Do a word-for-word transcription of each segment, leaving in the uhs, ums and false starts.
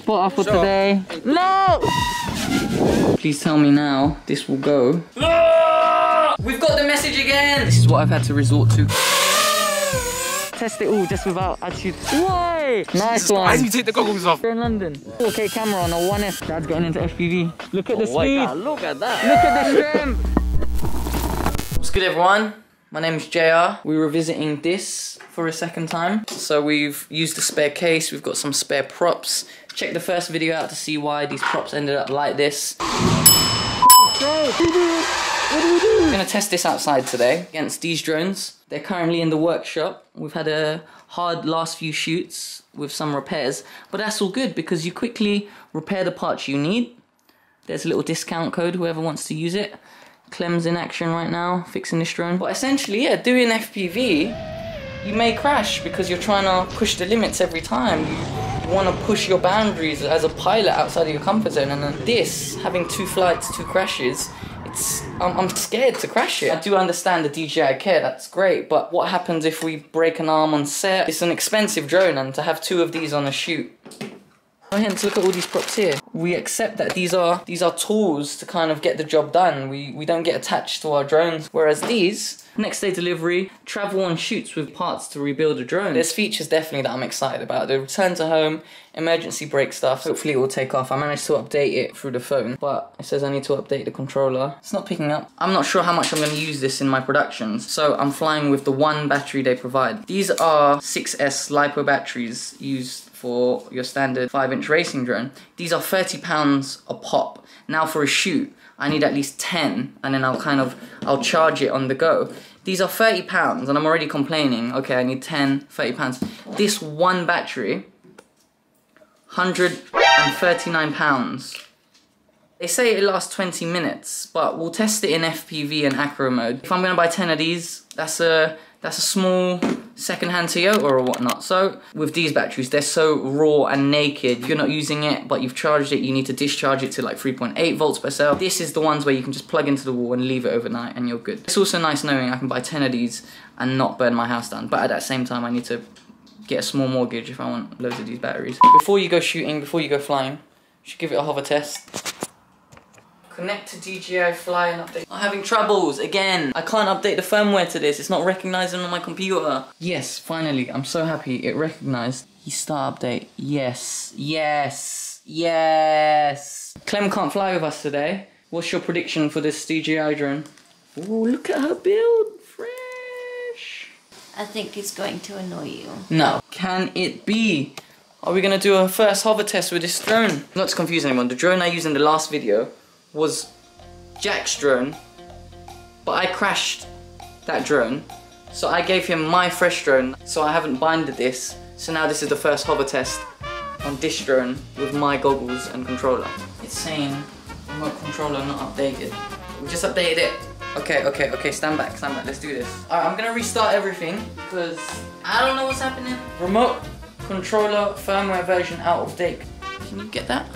Spot off for today. No! Please tell me now this will go. No! We've got the message again! This is what I've had to resort to. Test it all just without attitude. Why? Nice Jesus, one. Why did you take the goggles off? Drone London. four K camera on a one S. Dad's getting into F P V. Look at oh, the speed. God, look at that. Look at the strength. What's good, everyone? My name is J R. We're revisiting this for a second time. So we've used the spare case, we've got some spare props. Check the first video out to see why these props ended up like this. We're gonna test this outside today against these drones. They're currently in the workshop. We've had a hard last few shoots with some repairs, but that's all good because you quickly repair the parts you need. There's a little discount code, whoever wants to use it. Clem's in action right now, fixing this drone. But essentially, yeah, doing F P V, you may crash because you're trying to push the limits every time. You want to push your boundaries as a pilot outside of your comfort zone. And then this, having two flights, two crashes, it's I'm, I'm scared to crash it. I do understand the D J I care, that's great, but what happens if we break an arm on set? It's an expensive drone, and to have two of these on a shoot. Hence, look at all these props here. We accept that these are these are tools to kind of get the job done. We we don't get attached to our drones. Whereas these, next day delivery, travel on shoots with parts to rebuild a drone. There's features definitely that I'm excited about. The return to home, emergency brake stuff. Hopefully it will take off. I managed to update it through the phone, but it says I need to update the controller. It's not picking up. I'm not sure how much I'm going to use this in my productions. So I'm flying with the one battery they provide. These are six S LiPo batteries used for your standard five inch racing drone. These are thirty pounds a pop. Now for a shoot, I need at least ten, and then I'll kind of, I'll charge it on the go. These are thirty pounds, and I'm already complaining, okay, I need ten, thirty pounds. This one battery, one hundred and thirty-nine pounds. They say it lasts twenty minutes, but we'll test it in F P V and Acro mode. If I'm gonna buy ten of these, that's a, that's a small, secondhand Toyota or whatnot. So with these batteries, they're so raw and naked. You're not using it, but you've charged it. You need to discharge it to like three point eight volts per cell. This is the ones where you can just plug into the wall and leave it overnight and you're good. It's also nice knowing I can buy ten of these and not burn my house down. But at that same time, I need to get a small mortgage if I want loads of these batteries. Before you go shooting, before you go flying, you should give it a hover test. Connect to D J I Fly and update. I'm having troubles again. I can't update the firmware to this. It's not recognizing on my computer. Yes, finally. I'm so happy it recognized. You start update. Yes, yes, yes. Clem can't fly with us today. What's your prediction for this D J I drone? Oh, look at her build. Fresh. I think it's going to annoy you. No. Can it be? Are we going to do a first hover test with this drone? Not to confuse anyone, the drone I used in the last video was Jack's drone, but I crashed that drone, so I gave him my fresh drone, so I haven't binded this, so now this is the first hover test on this drone with my goggles and controller. It's saying remote controller not updated. We just updated it. Okay, okay, okay, stand back, stand back, let's do this. Alright, I'm gonna restart everything, because I don't know what's happening. Remote controller firmware version out of date. Can you get that?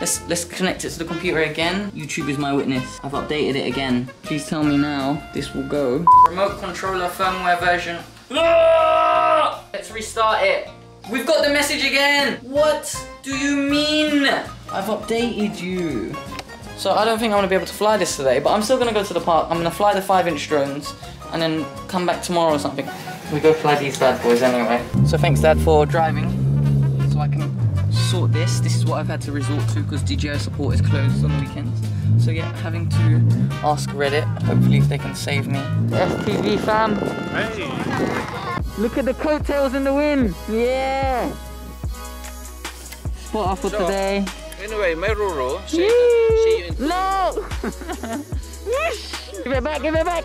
Let's let's connect it to the computer again. YouTube is my witness. I've updated it again. Please tell me now this will go. Remote controller firmware version. No! Let's restart it. We've got the message again. What do you mean? I've updated you. So I don't think I'm gonna be able to fly this today, but I'm still gonna go to the park. I'm gonna fly the five inch drones and then come back tomorrow or something. We go fly these bad boys anyway. So thanks, Dad, for driving. So I can sort this. This is what I've had to resort to because D J I support is closed on the weekends. So yeah, having to ask Reddit, hopefully if they can save me. F P V fam. Hey. Look at the coattails in the wind. Yeah. Spot off for so, today. Anyway, my Roro. See you in no. Give it back, give it back.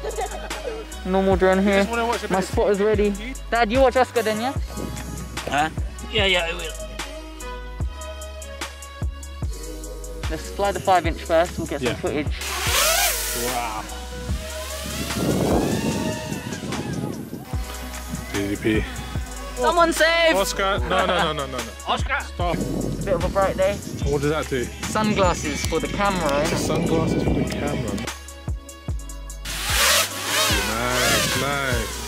Normal drone here. My spot is ready. Dad, you watch Oscar then, yeah? Huh? Yeah, yeah, I will. Let's fly the five inch first, we'll get yeah. some footage. Wow. D D P. Someone save! Oscar, no, no, no, no, no. Oscar! Stop. It's a bit of a bright day. What does that do? Sunglasses for the camera. Sunglasses for the camera. Nice, nice.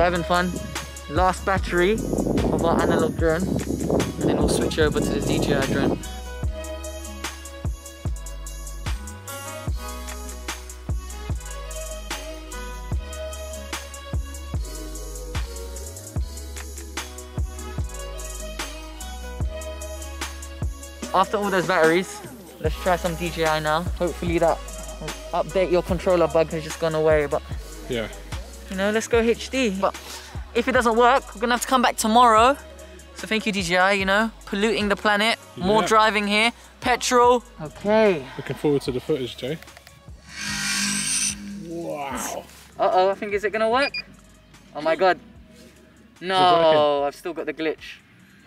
We're having fun. Last battery of our analog drone, and then we'll switch over to the D J I drone. After all those batteries, let's try some D J I now. Hopefully that update your controller bug has just gone away, but yeah, you know, let's go H D. But if it doesn't work, we're gonna have to come back tomorrow. So thank you D J I, you know, polluting the planet, yeah. More driving here, petrol. Okay. Looking forward to the footage, Joe. Wow. Uh-oh, I think, is it gonna work? Oh my God. No, I've still got the glitch.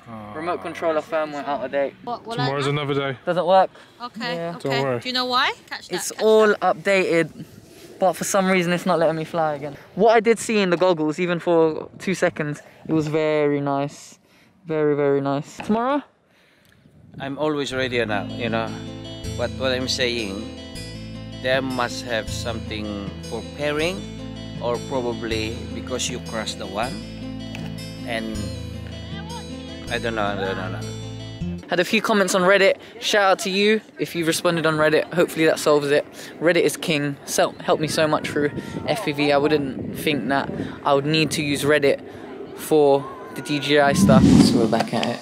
Oh. Remote controller firmware out of date. What, what Tomorrow's another day. Doesn't work. Okay, yeah. Okay. Don't worry. Do you know why? Catch that, it's catch all that. Updated, but for some reason it's not letting me fly again. What I did see in the goggles, even for two seconds, it was very nice. Very, very nice. Tomorrow? I'm always ready now, you know. But what I'm saying, they must have something for pairing, or probably because you crashed the one, and I don't know, I don't know, I don't know. Had a few comments on Reddit. Shout out to you if you've responded on Reddit. Hopefully that solves it. Reddit is king. So helped me so much through F P V. I wouldn't think that I would need to use Reddit for the D J I stuff. So we're back at it.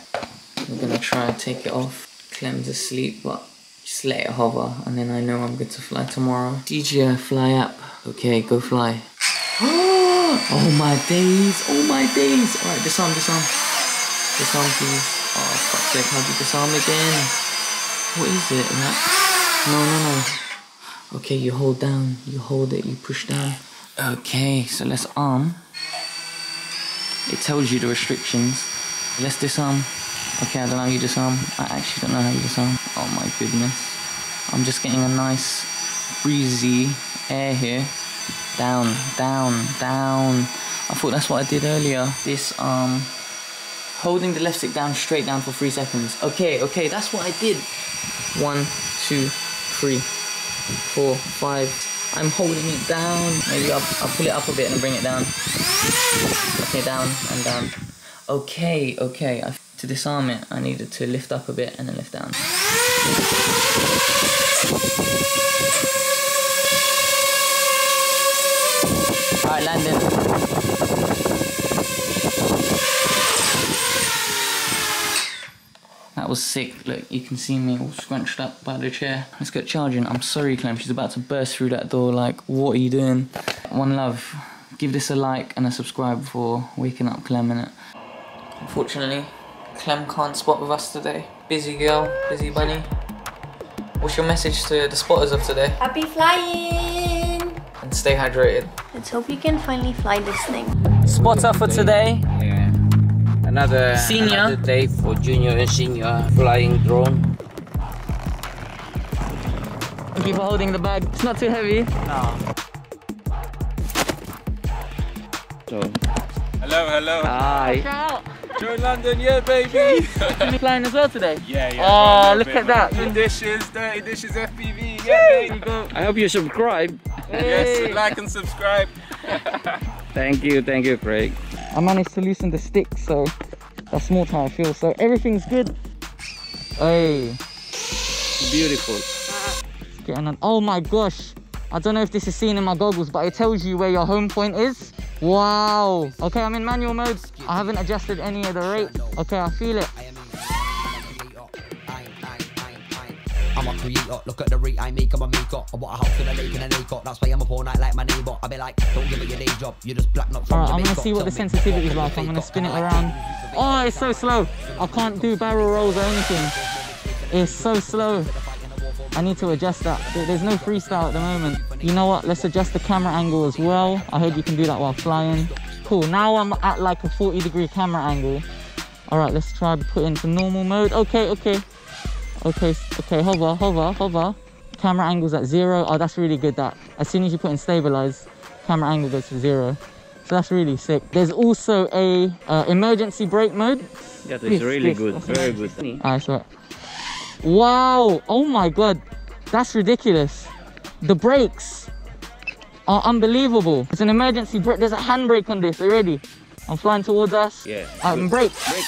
I'm gonna try and take it off. Clem's asleep, but just let it hover, and then I know I'm good to fly tomorrow. D J I fly app. Okay, go fly. Oh my days! Oh my days! All right, disarm, disarm. Disarm please. Oh fuck's sake, how do you disarm again? What is it? That? No, no, no. Okay, you hold down. You hold it, you push down. Okay, so let's arm. It tells you the restrictions. Let's disarm. Okay, I don't know how you disarm. I actually don't know how you disarm. Oh my goodness. I'm just getting a nice breezy air here. Down, down, down. I thought that's what I did earlier. Disarm. Holding the left stick down, straight down for three seconds. Okay, okay, that's what I did. One, two, three, four, five. I'm holding it down. Maybe I'll, I'll pull it up a bit and bring it down. Okay, down and down. Okay, okay. I, to disarm it, I needed to lift up a bit and then lift down. All right, landing. That was sick. Look, you can see me all scrunched up by the chair. Let's get charging. I'm sorry, Clem. She's about to burst through that door. Like, what are you doing? One love. Give this a like and a subscribe for waking up Clem in it. Unfortunately, Clem can't spot with us today. Busy girl, busy bunny. What's your message to the spotters of today? Happy flying! And stay hydrated. Let's hope you can finally fly this thing. Spotter for today. Another, senior. Another day for junior and senior flying drone. And people holding the bag. It's not too heavy. No. So. Hello, hello. Hi. Shout out. Drone London, yeah, baby. You're flying as well today? Yeah, yeah. Oh, look at that. Clean dishes, dirty dishes, F P V. Yeah, there you go. I hope you subscribe. Hey. Yes, like and subscribe. Thank you, thank you, Craig. I managed to loosen the stick, so that's more time I feel. So everything's good. Hey, beautiful. It's getting on. Oh my gosh! I don't know if this is seen in my goggles, but it tells you where your home point is. Wow. Okay, I'm in manual mode. I haven't adjusted any of the rate. Okay, I feel it. I'm a creator, look at the rate I make, I'm a maker. I bought a house in a lake and an acre. That's why I'm up all night like my neighbor. I be like, don't give me your day job, you just black not from Jamaica. Alright, I'm gonna see what the sensitivity is like. I'm gonna spin it around. Oh, it's so slow. I can't do barrel rolls or anything. It's so slow. I need to adjust that. There's no freestyle at the moment. You know what, let's adjust the camera angle as well. I heard you can do that while flying. Cool, now I'm at like a forty degree camera angle. Alright, let's try to put into normal mode. Okay, okay. Okay, okay, hover, hover, hover. Camera angle's at zero. Oh, that's really good, that. As soon as you put in stabilize, camera angle goes to zero. So that's really sick. There's also a uh, emergency brake mode. That is really good, very good. I swear. Wow, oh my God. That's ridiculous. The brakes. are unbelievable. It's an emergency brake. There's a handbrake on this already. I'm flying towards us. Yeah. Um, brake. brake.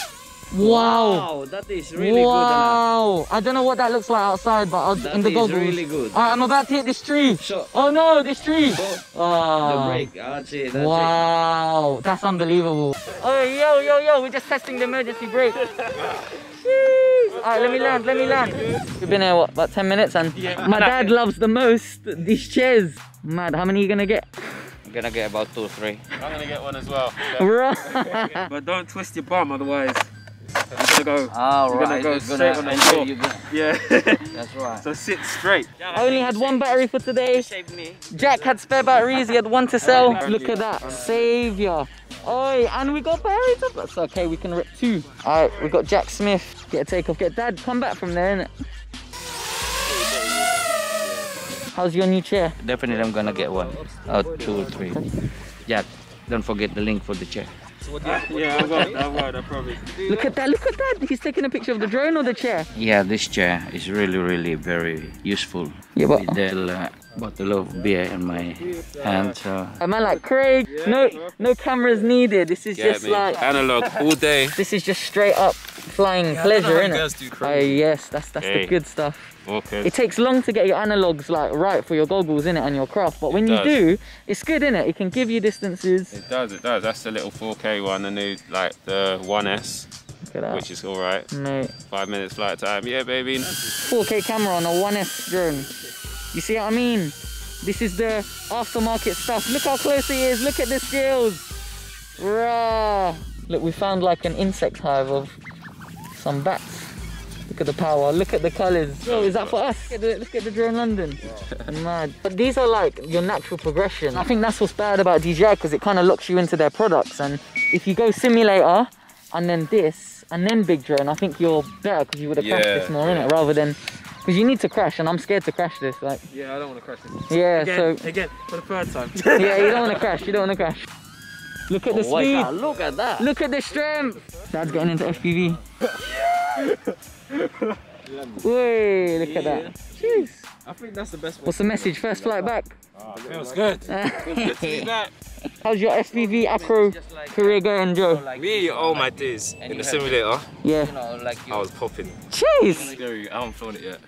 Wow. Wow, that is really wow. good. Wow. I don't know what that looks like outside, but I'll, in the goggles. That is really good. All right, I'm about to hit this tree. So, oh no, this tree. So, oh. The brake. That's it. That's wow. It. That's unbelievable. Oh, yo, yo, yo. We're just testing the emergency brake. Alright, let me land, let me land. We've been here, what, about ten minutes, and yeah, my dad loves the most these chairs. Mad, how many are you gonna get? I'm gonna get about two or three. I'm gonna get one as well. Right. But don't twist your bum, otherwise you're gonna go, oh, you're right. gonna go so straight gonna on the floor. Gonna... Yeah. That's right. So sit straight. I only had one battery for today. Saved me. Jack had spare batteries, he had one to sell. Look at that, saviour. Oi, and we got buried up. That's okay, we can rip two. All right, we got Jack Smith. Get a takeoff. Get Dad, come back from there, innit? How's your new chair? Definitely I'm gonna get one. Oh, two or three. Jack, don't forget the link for the chair. So what do you, what yeah, I've got that word, I promise. Look at that, look at that. He's taking a picture of the drone or the chair? Yeah, this chair is really, really very useful. Yeah, but... With the, uh, bottle of beer in my hand. So. Am I like Craig? No, no cameras needed. This is yeah, just man. like analog all day. This is just straight up flying yeah, pleasure, innit? Oh yes, that's that's hey. the good stuff. Okay. It takes long to get your analogs like right for your goggles, innit, and your craft. But when you do, it's good, innit? It can give you distances. It does, it does. That's the little four K one, the new like the one S. Which is all right. Mate. Five minutes flight time. Yeah, baby. four K camera on a one S drone. You see what I mean? This is the aftermarket stuff. Look how close he is. Look at the scales. Rah. Look, we found like an insect hive of some bats. Look at the power. Look at the colours. Oh, is that for us? Look at the, look at the Drone London. Wow. Mad. But these are like your natural progression. I think that's what's bad about D J I, because it kind of locks you into their products. And if you go simulator and then this and then big drone, I think you're better because you would have yeah, practiced more yeah. in it rather than. Because you need to crash, and I'm scared to crash this. Like, yeah, I don't want to crash this. Yeah, again, so again for the third time. Yeah, you don't want to crash. You don't want to crash. Look at oh, the speed. That, look at that. Look at the strength. Dad's getting into F P V. Wait, look yeah. at that. Jeez. I think that's the best one. What's the message? First flight back. Oh, feels good. Feels good back. How's your F P V Acro like career going, Joe? Me? Oh my days. In the simulator? Yeah. You know, like I was popping. Jeez! I haven't flown it yet.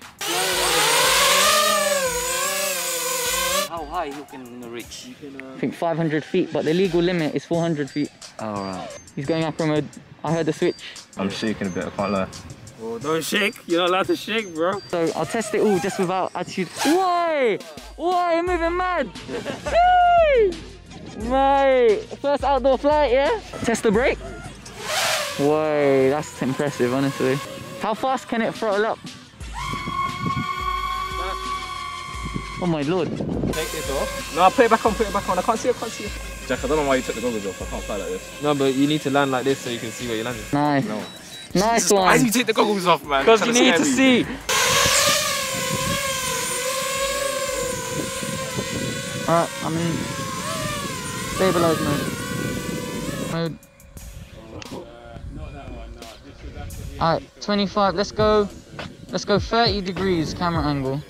How high you can reach? You can, uh... I think five hundred feet, but the legal limit is four hundred feet. All right. He's going Acro mode. I heard the switch. I'm shaking a bit, I can't lie. Well, don't shake. You're not allowed to shake, bro. So I'll test it all just without attitude. Why? Why? I'm moving mad. Jeez! Right, first outdoor flight, yeah? Test the brake. Whoa, that's impressive, honestly. How fast can it throttle up? Oh my lord. Take this off. No, put it back on, put it back on. I can't see it, I can't see it. Jack, I don't know why you took the goggles off. I can't fly like this. No, but you need to land like this so you can see where you're landing. Nice. No. Nice Jesus, one. Why did you take the goggles off, man? Because you need to see. You. All right, I mean... Stabilize mode. Mode. Alright, twenty-five, let's go. Let's go thirty degrees camera angle.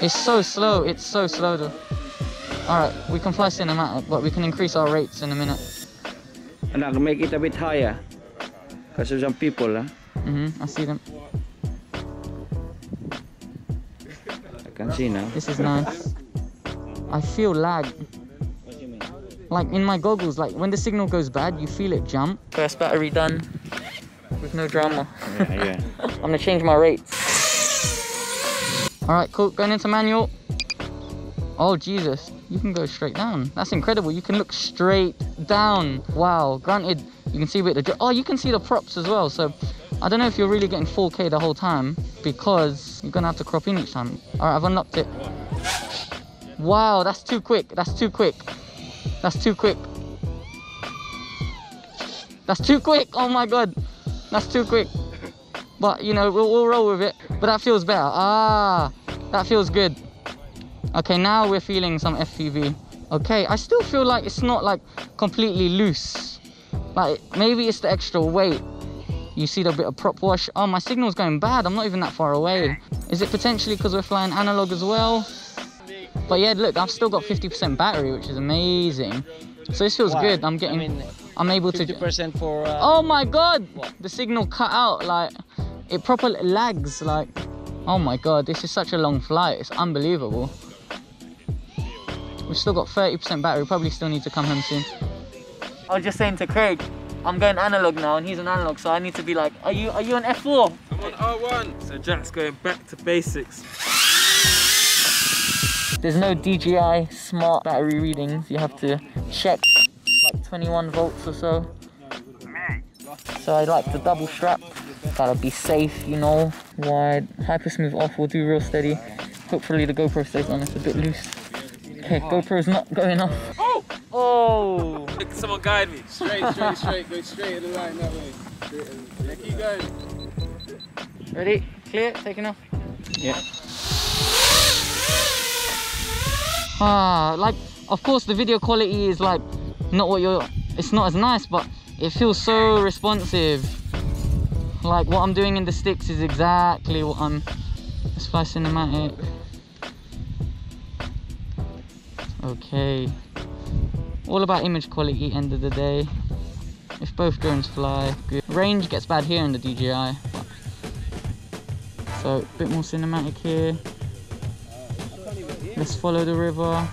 It's so slow, it's so slow though. Alright, we can fly cinematic, but we can increase our rates in a minute. And I'll make it a bit higher. Because there's some people, huh? Mm-hmm, I see them. I can see now. This is nice. I feel lag. Like in my goggles, like when the signal goes bad, you feel it jump. First battery done, with no drama. Yeah, yeah. I'm gonna change my rates. All right, cool, going into manual. Oh Jesus, you can go straight down. That's incredible, you can look straight down. Wow, granted, you can see a bit of the, oh, you can see the props as well. So I don't know if you're really getting four K the whole time because you're gonna have to crop in each time. All right, I've unlocked it. Wow, that's too quick, that's too quick. That's too quick. That's too quick. Oh my god. That's too quick. But you know, we'll, we'll roll with it. But that feels better. Ah, that feels good. Okay, now we're feeling some F P V. Okay, I still feel like it's not like completely loose. Like maybe it's the extra weight. You see the bit of prop wash. Oh, my signal's going bad. I'm not even that far away. Is it potentially because we're flying analog as well? But yeah, look, I've still got fifty percent battery, which is amazing. So this feels wow. good. I'm getting, I mean, I'm able fifty percent to. fifty percent for. Uh, oh my God! What? The signal cut out. Like, it properly lags. Like, oh my God, this is such a long flight. It's unbelievable. We've still got thirty percent battery. Probably still need to come home soon. I was just saying to Craig, I'm going analog now, and he's an analog, so I need to be like, are you are you an F four? I'm on R one. So Jack's going back to basics. There's no D J I smart battery readings. You have to check like twenty-one volts or so. So I like the double strap. Gotta be safe, you know. Wide. Hypersmooth off. We'll do real steady. Hopefully the GoPro stays on. It's a bit loose. Okay, GoPro's not going off. Oh! Oh! Look, someone guide me. Straight, straight, straight. Go straight in the line that way. Straight in the line. Keep going. Ready? Clear? Taking off? Yeah. Ah, like, of course the video quality is like not what you're, it's not as nice, but it feels so responsive. Like what I'm doing in the sticks is exactly what I'm, let's fly cinematic. Okay, all about image quality end of the day. If both drones fly, good. Range gets bad here in the D J I, but, so a bit more cinematic here. Let's follow the river.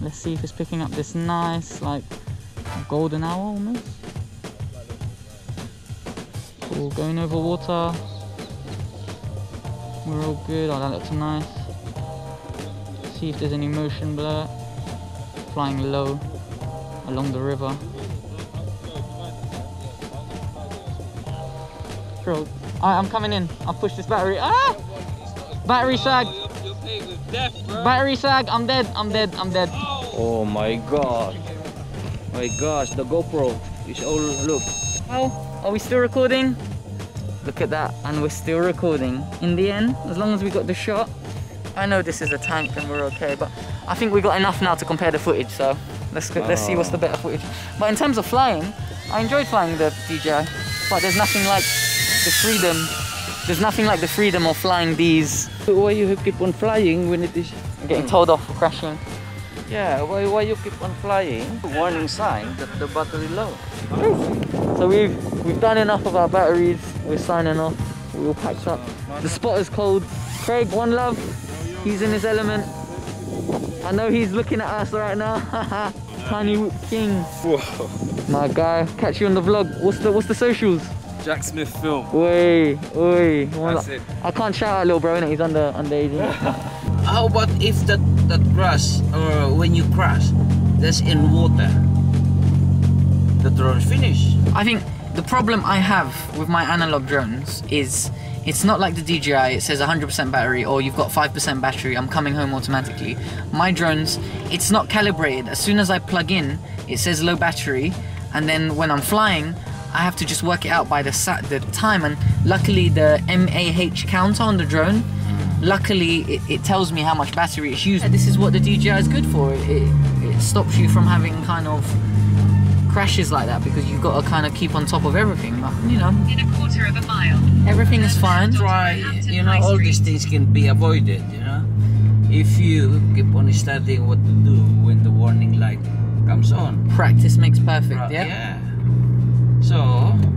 Let's see if it's picking up this nice, like, golden hour almost. Cool, going over water. We're all good. Oh, that looks nice. Let's see if there's any motion blur. Flying low along the river. Bro, I, I'm coming in. I'll push this battery. Ah! Battery sag. Death, battery sag, I'm dead, I'm dead, I'm dead. Oh my God. My gosh, the GoPro is all, look. Oh, are we still recording? Look at that, and we're still recording. In the end, as long as we got the shot, I know this is a tank and we're okay, but I think we got enough now to compare the footage, so let's, go, oh. let's see what's the better footage. But in terms of flying, I enjoyed flying the D J I, but there's nothing like the freedom. There's nothing like the freedom of flying these. Why you keep on flying when it is... I'm getting told off for crashing. Yeah, why, why you keep on flying? Warning sign that the battery low. So we've, we've done enough of our batteries. We're signing off. We'll patch up. The spot is cold. Craig, one love. He's in his element. I know he's looking at us right now. Tiny Whoop King. Whoa. My guy, catch you on the vlog. What's the, what's the socials? Jack Smith film. Oi, oi. That's it. I can't shout out little bro, innit? He's under, under eighteen. How about if that, that crash, or when you crash, that's in water, the drone's finished? I think the problem I have with my analog drones is it's not like the D J I, it says one hundred percent battery, or you've got five percent battery, I'm coming home automatically. My drones, it's not calibrated. As soon as I plug in, it says low battery, and then when I'm flying, I have to just work it out by the, sat the time, and luckily the M A H counter on the drone, luckily it, it tells me how much battery it's used. This is what the D J I is good for. It, it, it stops you from having kind of crashes like that, because you've got to kind of keep on top of everything, but, you know. In a quarter of a mile. Everything is fine. Try, you know, all these things can be avoided, you know. If you keep on studying what to do when the warning light comes on. Practice makes perfect, yeah? Yeah. So